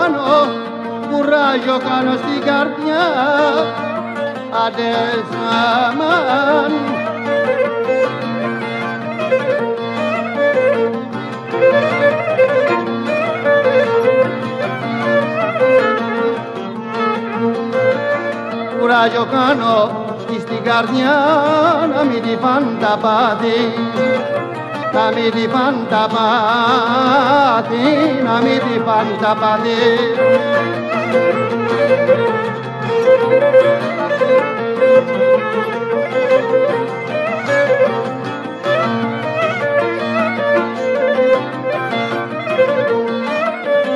κάνω, κουράγιο κάνω στην καρδιά. Άντε Ζαμάν. Κουράγιο κάνω στην καρδιά, να μην την πάντα πάτη, να μην την πάντα πάτη, να μην την πάντα πάτη.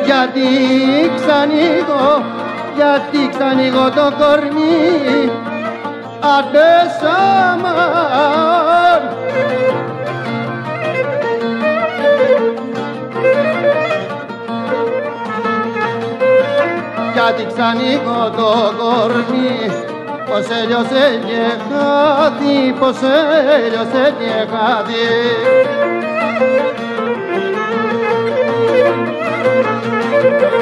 Γιατί ξανοίγω, γιατί ξανοίγω το κορμί. Άντε Ζαμάν. Γιατί ξανοίγω το κορμί, πως έλειωσε και χάθη, πως έλειωσε και χάθη.